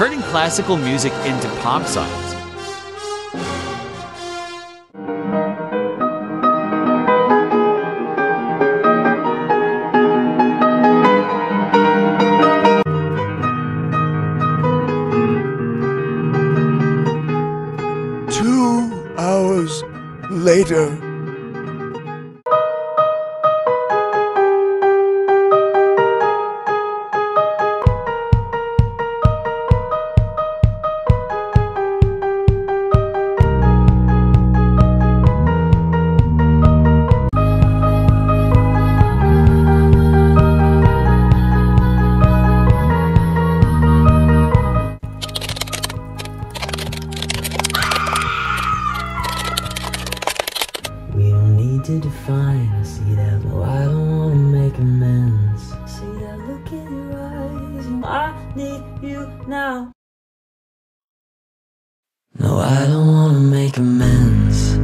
turning classical music into pop songs. Later. To find, see that, well, I don't want to make amends. See that look in your eyes, I need you now. No, I don't want to make amends.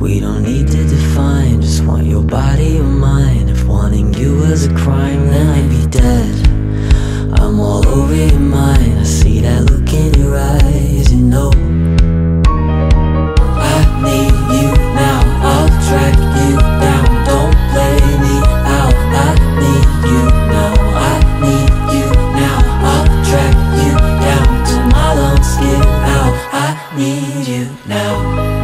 We don't need to define, just want your body or mine. If wanting you was a crime, then I'd be dead. I'm all over your mind, I see that look in your eyes, you know. Need you now.